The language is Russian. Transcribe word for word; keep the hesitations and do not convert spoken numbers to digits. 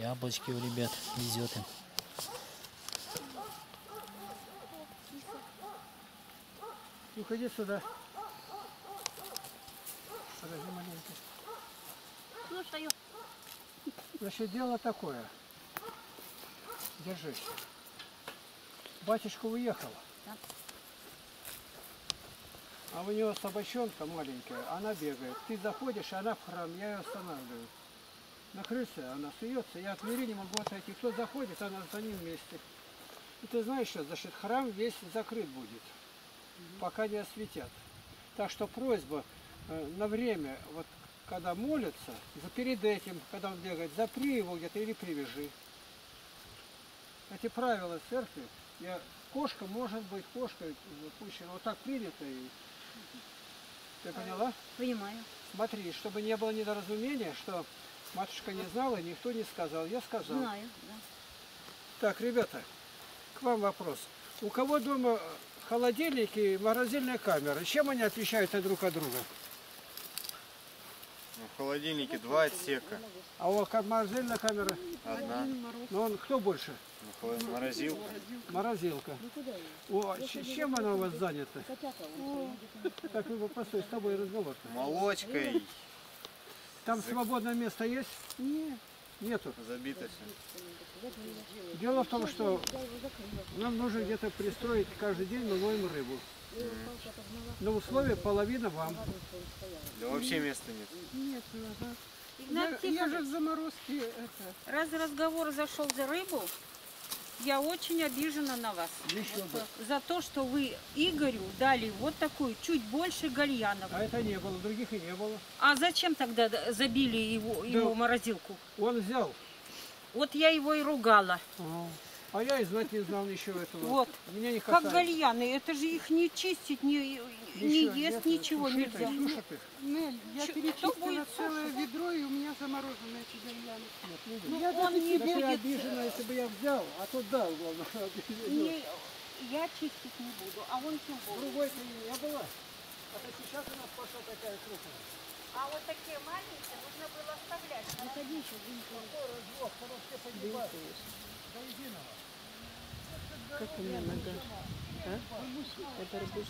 Яблочки у ребят везет им. Уходи сюда. Подожди маленько. Слушаю. Значит, дело такое. Держись. Батюшка уехал. Да. А у него собачонка маленькая, она бегает. Ты заходишь, она в храм, я ее останавливаю. На крысе она суется, я от двери не могу отойти. Кто заходит, она за ним вместе. И ты знаешь, что значит, храм весь закрыт будет, пока не осветят. Так что просьба э, на время, вот когда молятся, за перед этим, когда он бегает, запри его где-то или привяжи. Эти правила церкви, я, кошка может быть, кошка запущена, вот так принято. И... Ты поняла? Понимаю. Смотри, чтобы не было недоразумения, что матушка не знала, никто не сказал. Я сказал. Знаю, да. Так, ребята, к вам вопрос. У кого дома холодильники и морозильная камера? Чем они отличаются друг от друга? В холодильнике два отсека. А у вас морозильная камера? Одна. Но он кто больше? Морозилка. Морозилка. О, чем она у вас занята? Так, постой, с тобой разговор. Молочкой. Там свободное место есть? Нет. Нету. Забито все. Дело в том, что нам нужно где-то пристроить, каждый день мы ловим рыбу. На условие половина вам. Да вообще места нет. Нет, Игнат Тихонович, я же в заморозке. Это... Раз разговор зашел за рыбу, я очень обижена на вас. За то, что вы Игорю дали вот такую, чуть больше гальянов. А это не было, других и не было. А зачем тогда забили его, да. его морозилку? Он взял. Вот я его и ругала. Ага. А я и знать не знал ничего этого. Вот. Меня не как гальяны, это же их не чистить, не, не ест, нет, ничего суши нельзя. Суши Нель, я перечистила целое суши? ведро, и у меня заморожены эти гальяны. Нет, не ну, я он не будет. Я обижена, если бы я взял, а то дал главное. Не, я чистить не буду, а он тем более. Другой-то не было. А то сейчас у нас пошла такая крупная. А вот такие маленькие нужно было оставлять. Ну, ходи еще, день. Как у меня нога? А? Это арбуз.